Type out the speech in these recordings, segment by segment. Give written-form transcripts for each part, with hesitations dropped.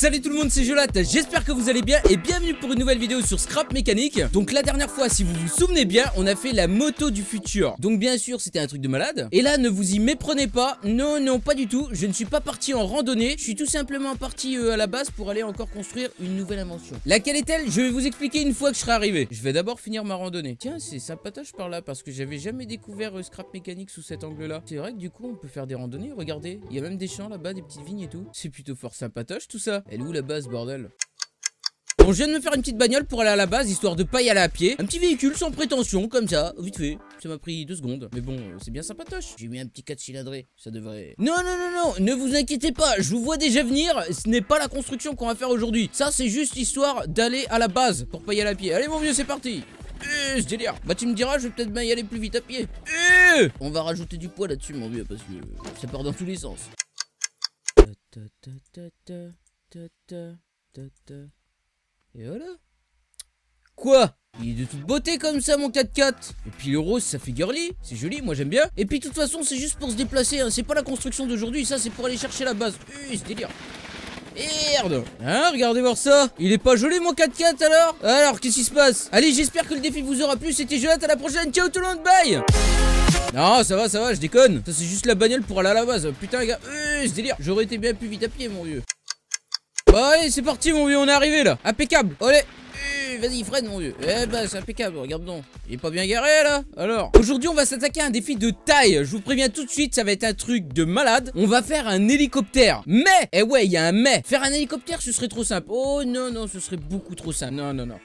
Salut tout le monde, c'est Jolat, j'espère que vous allez bien et bienvenue pour une nouvelle vidéo sur Scrap Mechanic. Donc la dernière fois, si vous vous souvenez bien, on a fait la moto du futur. Donc bien sûr, c'était un truc de malade. Et là, ne vous y méprenez pas, non, non, pas du tout. Je ne suis pas parti en randonnée, je suis tout simplement parti à la base pour aller encore construire une nouvelle invention. Laquelle est-elle? Je vais vous expliquer une fois que je serai arrivé. Je vais d'abord finir ma randonnée. Tiens, c'est sympatoche par là parce que j'avais jamais découvert Scrap Mechanic sous cet angle-là. C'est vrai que du coup, on peut faire des randonnées, regardez. Il y a même des champs là-bas, des petites vignes et tout. C'est plutôt fort sympatoche tout ça. Elle est où la base, bordel? Bon, je viens de me faire une petite bagnole pour aller à la base, histoire de pas y aller à pied. Un petit véhicule sans prétention, comme ça, vite fait. Ça m'a pris 2 secondes. Mais bon, c'est bien sympatoche. J'ai mis un petit 4 cylindrés, ça devrait... Non, non, non, non, ne vous inquiétez pas, je vous vois déjà venir. Ce n'est pas la construction qu'on va faire aujourd'hui. Ça, c'est juste histoire d'aller à la base pour pas y aller à pied. Allez, mon vieux, c'est parti. Ce délire. Bah tu me diras, je vais peut-être bien y aller plus vite à pied. On va rajouter du poids là-dessus, mon vieux, parce que ça part dans tous les sens. Et voilà. Quoi? Il est de toute beauté comme ça, mon 4x4. Et puis le rose, ça fait girly, c'est joli, moi j'aime bien. Et puis de toute façon, c'est juste pour se déplacer, hein. C'est pas la construction d'aujourd'hui, ça c'est pour aller chercher la base. C'est délire. Merde. Hein, regardez voir ça. Il est pas joli mon 4x4 alors? Alors, qu'est-ce qui se passe? Allez, j'espère que le défi vous aura plu. C'était Jonathan, à la prochaine. Ciao tout le monde, bye. Non, ça va, je déconne. Ça c'est juste la bagnole pour aller à la base. Putain les gars, ce délire. J'aurais été bien plus vite à pied, mon vieux. Bah allez, c'est parti mon vieux, on est arrivé là. Impeccable, allez. Vas-y freine mon vieux. Eh bah c'est impeccable, regarde donc. Il est pas bien garé là. Alors aujourd'hui on va s'attaquer à un défi de taille. Je vous préviens tout de suite, ça va être un truc de malade. On va faire un hélicoptère. Mais, eh ouais il y a un mais. Faire un hélicoptère ce serait trop simple. Oh non non, ce serait beaucoup trop simple. Non non non.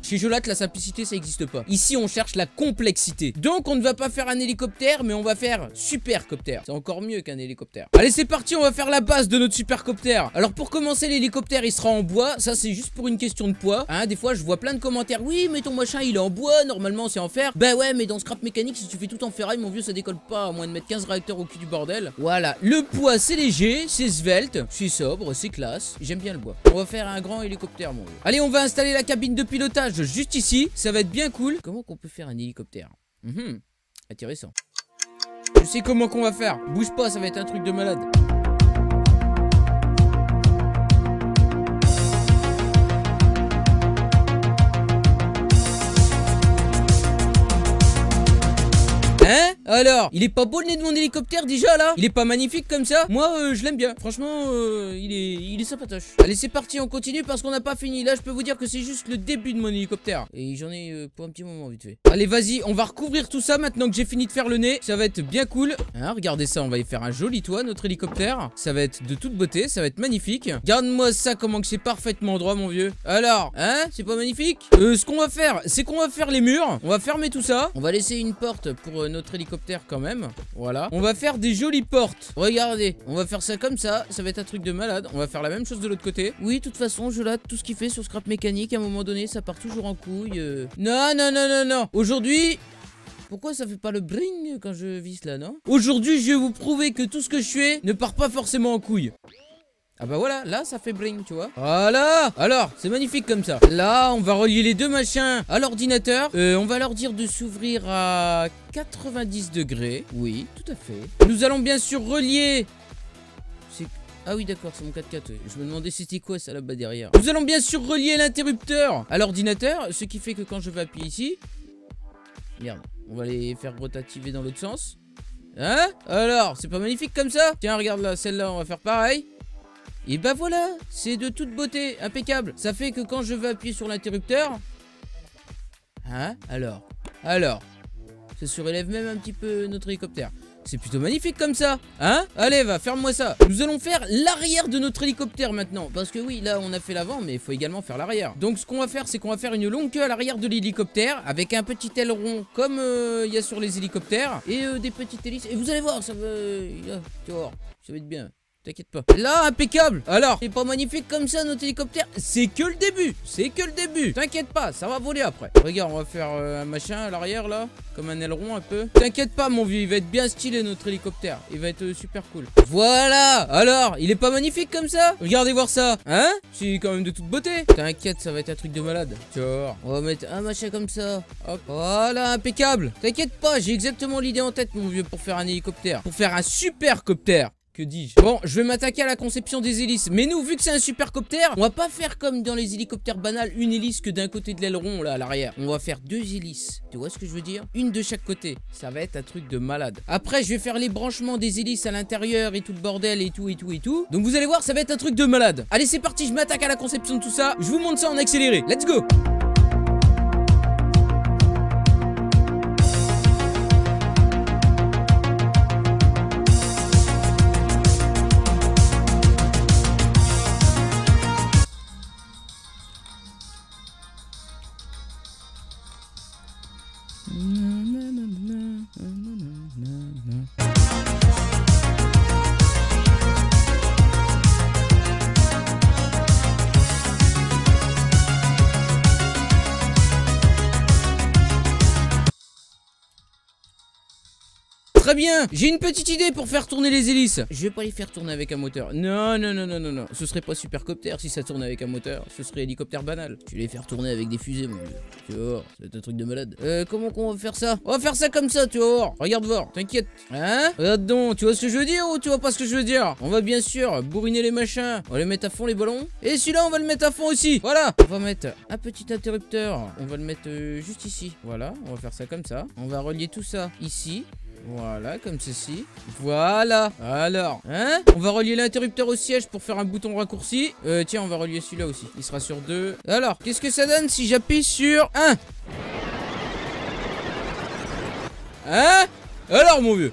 Chez Jolat, la simplicité, ça n'existe pas. Ici, on cherche la complexité. Donc, on ne va pas faire un hélicoptère, mais on va faire supercopter. C'est encore mieux qu'un hélicoptère. Allez, c'est parti, on va faire la base de notre supercopter. Alors, pour commencer, l'hélicoptère, il sera en bois. Ça, c'est juste pour une question de poids. Hein, des fois, je vois plein de commentaires. Oui, mais ton machin, il est en bois. Normalement, c'est en fer. Bah ouais, mais dans Scrap Mechanic, si tu fais tout en ferraille, mon vieux, ça décolle pas. À moins de mettre 15 réacteurs au cul du bordel. Voilà. Le poids, c'est léger, c'est svelte, c'est sobre, c'est classe. J'aime bien le bois. On va faire un grand hélicoptère, mon vieux. Allez, on va installer la cabine de pilotage. Juste ici, ça va être bien cool. Comment qu'on peut faire un hélicoptère? Intéressant. Je sais comment qu'on va faire. Bouge pas, ça va être un truc de malade. Hein? Alors, il est pas beau le nez de mon hélicoptère déjà là? Il est pas magnifique comme ça? Moi je l'aime bien. Franchement il est sympatoche. Allez c'est parti, on continue parce qu'on n'a pas fini. Là je peux vous dire que c'est juste le début de mon hélicoptère. Et j'en ai pour un petit moment vite fait. Allez vas-y, on va recouvrir tout ça maintenant que j'ai fini de faire le nez. Ça va être bien cool. Hein, regardez ça, on va y faire un joli toit notre hélicoptère. Ça va être de toute beauté, ça va être magnifique. Regarde-moi ça comment que c'est parfaitement droit mon vieux. Alors, hein, c'est pas magnifique? Ce qu'on va faire, c'est qu'on va faire les murs. On va fermer tout ça. On va laisser une porte pour notre hélicoptère quand même, voilà. On va faire des jolies portes, regardez, on va faire ça comme ça, ça va être un truc de malade. On va faire la même chose de l'autre côté. Oui, de toute façon, je lâche tout ce qu'il fait sur Scrap Mechanic, à un moment donné, ça part toujours en couille. Non, non, non, non, non, aujourd'hui... Pourquoi ça fait pas le bling quand je visse là, non? Aujourd'hui, je vais vous prouver que tout ce que je fais ne part pas forcément en couille. Ah bah voilà, là ça fait bling tu vois. Voilà, alors c'est magnifique comme ça. Là on va relier les deux machins à l'ordinateur. On va leur dire de s'ouvrir à 90 degrés. Oui, tout à fait. Nous allons bien sûr relier... Ah oui d'accord, c'est mon 4x4, je me demandais c'était quoi ça là-bas derrière. Nous allons bien sûr relier l'interrupteur à l'ordinateur. Ce qui fait que quand je vais appuyer ici... Merde, on va les faire rotativer dans l'autre sens. Hein? Alors, c'est pas magnifique comme ça? Tiens regarde là, celle-là on va faire pareil. Et bah voilà, c'est de toute beauté, impeccable. Ça fait que quand je vais appuyer sur l'interrupteur... Hein? Alors, ça surélève même un petit peu notre hélicoptère. C'est plutôt magnifique comme ça, hein? Allez, va, ferme-moi ça. Nous allons faire l'arrière de notre hélicoptère maintenant. Parce que oui, là, on a fait l'avant, mais il faut également faire l'arrière. Donc, ce qu'on va faire, c'est qu'on va faire une longue queue à l'arrière de l'hélicoptère. Avec un petit aileron, comme il y a sur les hélicoptères. Et des petites hélices. Et vous allez voir, ça va... tu vas voir, ça va être bien. T'inquiète pas. Là, impeccable. Alors, c'est pas magnifique comme ça notre hélicoptère? C'est que le début. C'est que le début. T'inquiète pas, ça va voler après. Regarde, on va faire un machin à l'arrière là. Comme un aileron un peu. T'inquiète pas mon vieux, il va être bien stylé notre hélicoptère. Il va être super cool. Voilà. Alors, il est pas magnifique comme ça? Regardez voir ça. Hein? C'est quand même de toute beauté. T'inquiète, ça va être un truc de malade. Tiens, on va mettre un machin comme ça. Hop. Voilà, impeccable. T'inquiète pas, j'ai exactement l'idée en tête mon vieux pour faire un hélicoptère. Pour faire un supercopter. que dis-je. Bon, je vais m'attaquer à la conception des hélices. Mais nous, vu que c'est un supercopter, on va pas faire comme dans les hélicoptères banals, une hélice que d'un côté de l'aileron, là, à l'arrière. On va faire deux hélices. Tu vois ce que je veux dire? Une de chaque côté. Ça va être un truc de malade. Après, je vais faire les branchements des hélices à l'intérieur et tout le bordel et tout, et tout, et tout. Donc vous allez voir, ça va être un truc de malade. Allez, c'est parti, je m'attaque à la conception de tout ça. Je vous montre ça en accéléré. Let's go! Très bien, j'ai une petite idée pour faire tourner les hélices. Je vais pas les faire tourner avec un moteur. Non, non, non, non, non, non. Ce serait pas supercopter si ça tourne avec un moteur. Ce serait hélicoptère banal. Je vais les faire tourner avec des fusées, mon dieu. Tu vois, c'est un truc de malade. Comment qu'on va faire ça? On va faire ça comme ça, tu vas voir. Regarde voir, t'inquiète. Hein? Regarde donc, tu vois ce que je veux dire ou tu vois pas ce que je veux dire? On va bien sûr bourriner les machins. On va les mettre à fond, les ballons. Et celui-là, on va le mettre à fond aussi. Voilà. On va mettre un petit interrupteur. On va le mettre juste ici. Voilà, on va faire ça comme ça. On va relier tout ça ici. Voilà, comme ceci. Voilà. Alors, hein? On va relier l'interrupteur au siège pour faire un bouton raccourci. Tiens, on va relier celui-là aussi. Il sera sur 2. Alors, qu'est-ce que ça donne si j'appuie sur 1? Hein? Alors, mon vieux.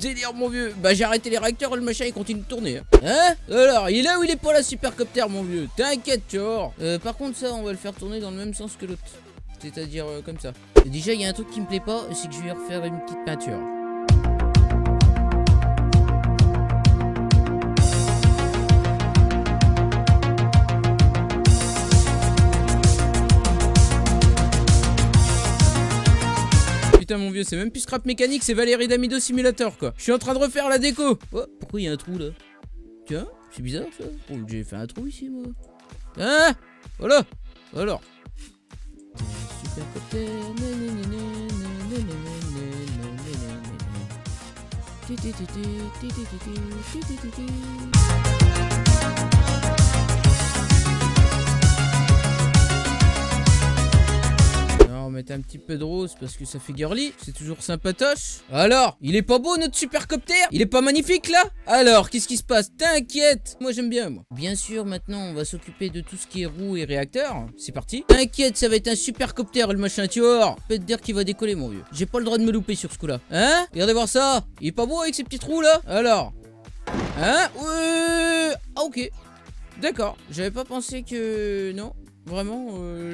Délire, mon vieux. Bah, j'ai arrêté les réacteurs, le machin, il continue de tourner. Hein, hein? Alors, il est là où il est pas là, supercopter, mon vieux. T'inquiète, tu vois. Par contre, ça, on va le faire tourner dans le même sens que l'autre. C'est-à-dire comme ça. Déjà, il y a un truc qui me plaît pas, c'est que je vais refaire une petite peinture. Putain, mon vieux, c'est même plus Scrap Mechanic, c'est Valérie d'Amido Simulator, quoi. Je suis en train de refaire la déco. Oh, pourquoi il y a un trou, là? Tiens, c'est bizarre, ça. Oh, j'ai fait un trou ici, moi. Hein? Voilà. Alors. On va mettre un petit peu de rose parce que ça fait girly. C'est toujours sympatoche. Alors, il est pas beau notre supercopter? Il est pas magnifique là? Alors, qu'est-ce qui se passe? T'inquiète. Moi j'aime bien, moi. Bien sûr, maintenant on va s'occuper de tout ce qui est roues et réacteurs. C'est parti. T'inquiète, ça va être un supercopter le machin, tu vois. Je peux te dire qu'il va décoller, mon vieux. J'ai pas le droit de me louper sur ce coup là. Hein? Regardez voir ça. Il est pas beau avec ces petits trous là? Alors. Hein? Ouais. Ah ok. D'accord. J'avais pas pensé que... Non. Vraiment,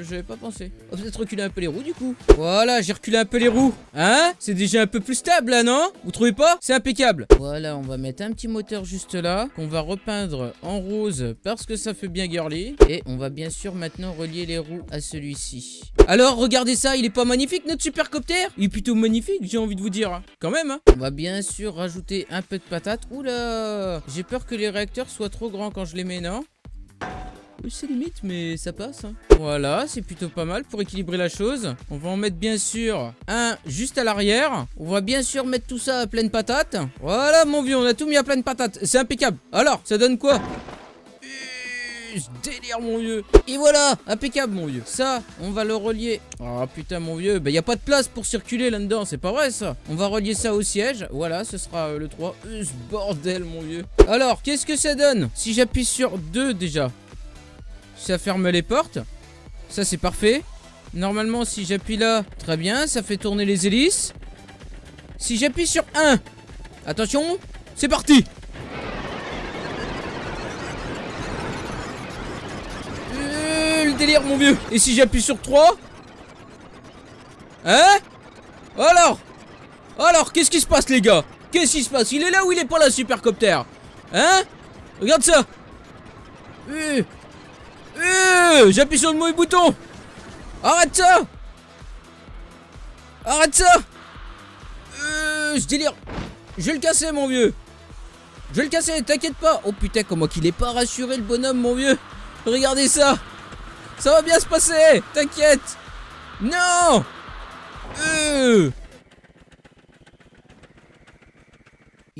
j'avais pas pensé. On va peut-être reculer un peu les roues du coup. Voilà, j'ai reculé un peu les roues. Hein? C'est déjà un peu plus stable là, non? Vous trouvez pas? C'est impeccable. Voilà, on va mettre un petit moteur juste là, qu'on va repeindre en rose parce que ça fait bien girly. Et on va bien sûr maintenant relier les roues à celui-ci. Alors, regardez ça, il est pas magnifique notre supercopter? Il est plutôt magnifique, j'ai envie de vous dire. Quand même, hein? On va bien sûr rajouter un peu de patate. Oula! J'ai peur que les réacteurs soient trop grands quand je les mets, non? C'est limite, mais ça passe, hein. Voilà, c'est plutôt pas mal pour équilibrer la chose. On va en mettre bien sûr un juste à l'arrière. On va bien sûr mettre tout ça à pleine patate. Voilà, mon vieux, on a tout mis à pleine patate. C'est impeccable. Alors, ça donne quoi? Délire, mon vieux. Et voilà, impeccable, mon vieux. Ça, on va le relier. Oh putain, mon vieux, bah y a pas de place pour circuler là-dedans. C'est pas vrai ça. On va relier ça au siège. Voilà, ce sera le 3. Ce bordel, mon vieux. Alors, qu'est-ce que ça donne si j'appuie sur 2 déjà? Ça ferme les portes. Ça, c'est parfait. Normalement, si j'appuie là, très bien, ça fait tourner les hélices. Si j'appuie sur 1, attention, c'est parti. Le délire, mon vieux. Et si j'appuie sur 3? Hein? Alors? Alors, qu'est-ce qui se passe, les gars? Qu'est-ce qui se passe? Il est là ou il est pas là, supercopter? Hein? Regarde ça. J'appuie sur le mauvais bouton. Arrête ça. Arrête ça. Je délire. Je vais le casser, mon vieux. Je vais le casser, t'inquiète pas. Oh putain, comment qu'il est pas rassuré le bonhomme, mon vieux. Regardez ça. Ça va bien se passer, t'inquiète. Non.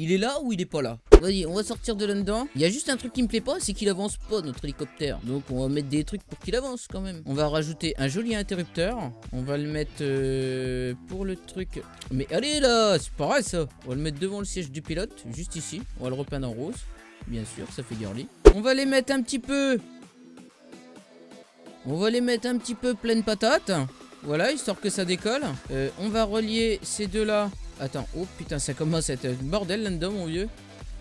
Il est là ou il est pas là? Vas-y, on va sortir de là-dedans. Il y a juste un truc qui me plaît pas, c'est qu'il avance pas notre hélicoptère. Donc on va mettre des trucs pour qu'il avance quand même. On va rajouter un joli interrupteur. On va le mettre pour le truc. Mais allez là, c'est pas vrai ça. On va le mettre devant le siège du pilote, juste ici. On va le repeindre en rose. Bien sûr, ça fait girly. On va les mettre un petit peu. On va les mettre un petit peu pleine patate. Voilà, histoire que ça décolle. On va relier ces deux-là. Attends, oh putain, ça commence à être un bordel là-dedans, mon vieux.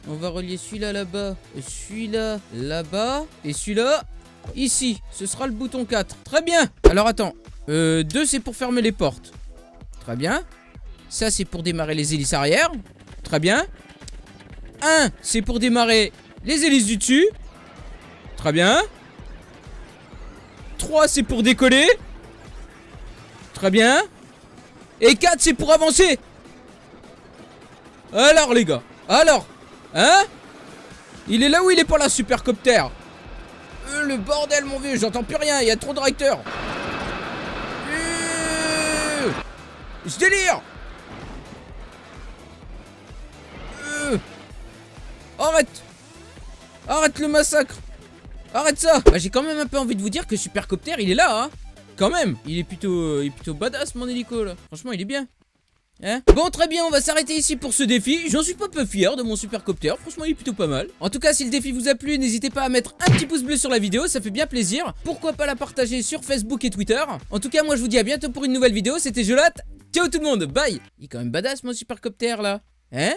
On va relier celui-là là-bas, celui-là là-bas, et celui-là ici. Ce sera le bouton 4. Très bien. Alors attends, 2 c'est pour fermer les portes. Très bien. Ça c'est pour démarrer les hélices arrière. Très bien. 1 c'est pour démarrer les hélices du dessus. Très bien. 3 c'est pour décoller. Très bien. Et 4 c'est pour avancer. Alors les gars, alors, hein? Il est là ou il est pas là, Supercopter? Le bordel, mon vieux, j'entends plus rien, il y a trop de réacteurs. Je délire. Arrête. Arrête le massacre. Arrête ça. Bah, j'ai quand même un peu envie de vous dire que Supercopter, il est là, hein? Quand même, il est plutôt badass, mon hélico, là. Franchement, il est bien. Hein? Bon, très bien, on va s'arrêter ici pour ce défi. J'en suis pas peu fier de mon supercopter. Franchement, il est plutôt pas mal. En tout cas, si le défi vous a plu, n'hésitez pas à mettre un petit pouce bleu sur la vidéo, ça fait bien plaisir. Pourquoi pas la partager sur Facebook et Twitter. En tout cas, moi je vous dis à bientôt pour une nouvelle vidéo. C'était Jolate. Ciao tout le monde, bye. Il est quand même badass mon supercopter là. Hein?